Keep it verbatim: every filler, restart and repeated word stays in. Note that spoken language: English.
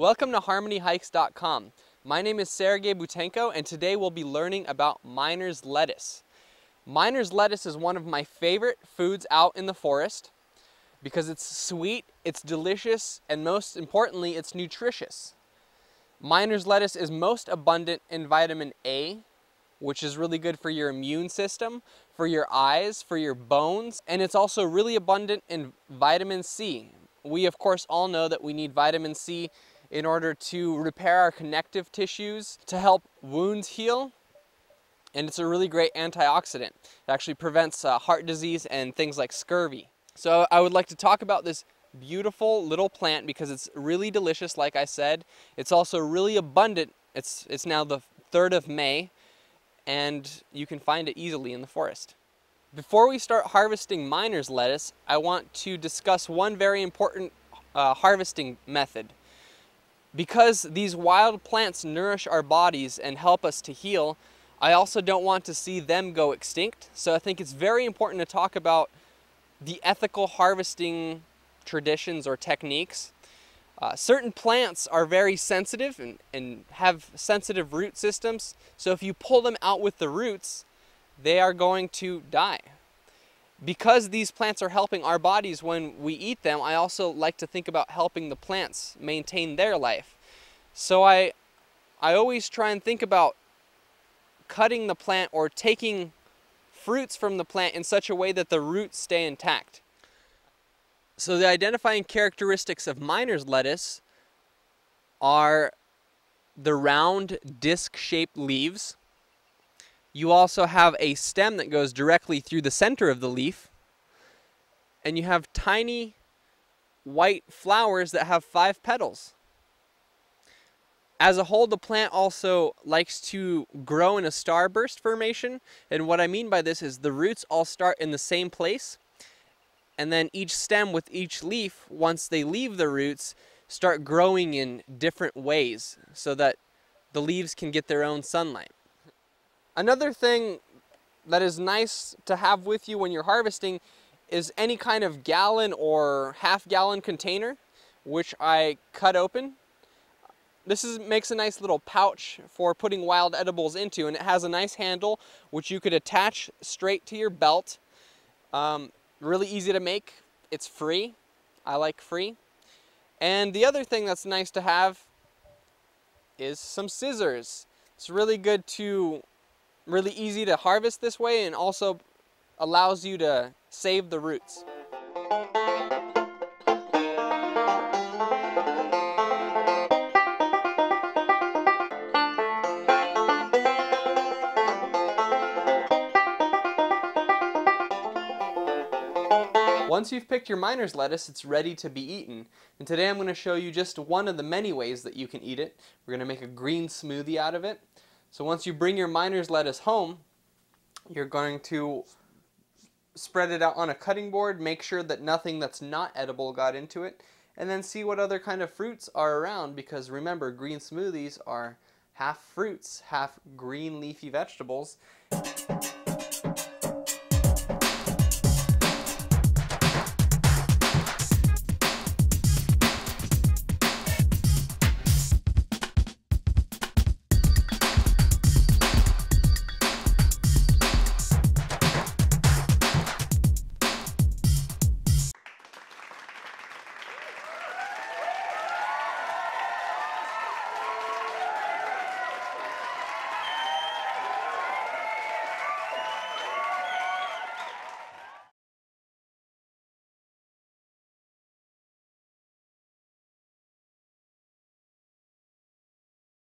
Welcome to Harmony Hikes dot com. My name is Sergei Butenko, and today we'll be learning about Miner's lettuce. Miner's lettuce is one of my favorite foods out in the forest because it's sweet, it's delicious, and most importantly, it's nutritious. Miner's lettuce is most abundant in vitamin A, which is really good for your immune system, for your eyes, for your bones, and it's also really abundant in vitamin C. We, of course, all know that we need vitamin C in order to repair our connective tissues, to help wounds heal, and it's a really great antioxidant. It actually prevents uh, heart disease and things like scurvy. So I would like to talk about this beautiful little plant because it's really delicious, like I said. It's also really abundant. It's, it's now the third of May, and you can find it easily in the forest. Before we start harvesting Miner's lettuce, I want to discuss one very important uh, harvesting method. Because these wild plants nourish our bodies and help us to heal, I also don't want to see them go extinct. So I think it's very important to talk about the ethical harvesting traditions or techniques. Uh, certain plants are very sensitive and, and have sensitive root systems. So if you pull them out with the roots, they are going to die. Because these plants are helping our bodies when we eat them, I also like to think about helping the plants maintain their life. So I, I always try and think about cutting the plant or taking fruits from the plant in such a way that the roots stay intact. So the identifying characteristics of Miner's lettuce are the round, disc-shaped leaves. You also have a stem that goes directly through the center of the leaf, and you have tiny white flowers that have five petals. As a whole, the plant also likes to grow in a starburst formation, and what I mean by this is the roots all start in the same place, and then each stem with each leaf, once they leave the roots, start growing in different ways so that the leaves can get their own sunlight. Another thing that is nice to have with you when you're harvesting is any kind of gallon or half gallon container, which I cut open. This is, makes a nice little pouch for putting wild edibles into, and it has a nice handle which you could attach straight to your belt. Um, really easy to make. It's free. I like free. And the other thing that's nice to have is some scissors. It's really good to Really easy to harvest this way, and also allows you to save the roots. Once you've picked your Miner's lettuce, it's ready to be eaten. And today I'm going to show you just one of the many ways that you can eat it. We're going to make a green smoothie out of it. So once you bring your Miner's lettuce home, you're going to spread it out on a cutting board, make sure that nothing that's not edible got into it, and then see what other kind of fruits are around, because remember, green smoothies are half fruits, half green leafy vegetables.